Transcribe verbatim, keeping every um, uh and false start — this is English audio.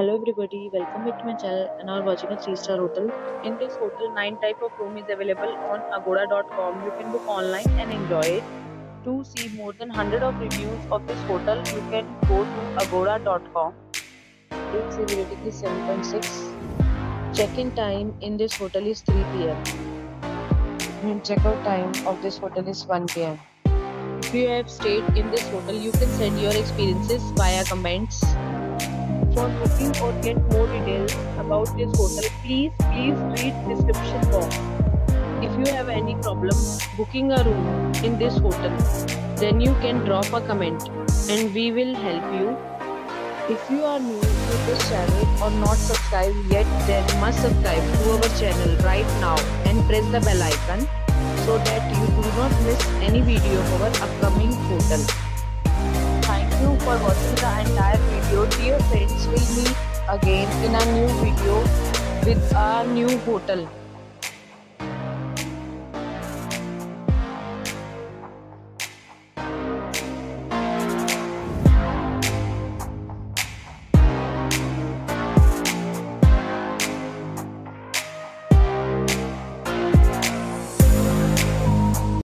Hello everybody, welcome back to my channel and are watching a three star hotel. In this hotel, nine type of room is available on agoda dot com. You can book online and enjoy it. To see more than one hundred of reviews of this hotel, you can go to agoda dot com. Its rating is seven point six. Check-in time in this hotel is three p m Check-out time of this hotel is one p m If you have stayed in this hotel, you can send your experiences via comments. For booking or get more details about this hotel, please please read description box. If you have any problem booking a room in this hotel, then you can drop a comment and we will help you. If you are new to this channel or not subscribed yet, then must subscribe to our channel right now and press the bell icon so that you do not miss any video of our upcoming hotel. Thank you for watching the entire video. Dear friends, we'll meet again in a new video with our new hotel.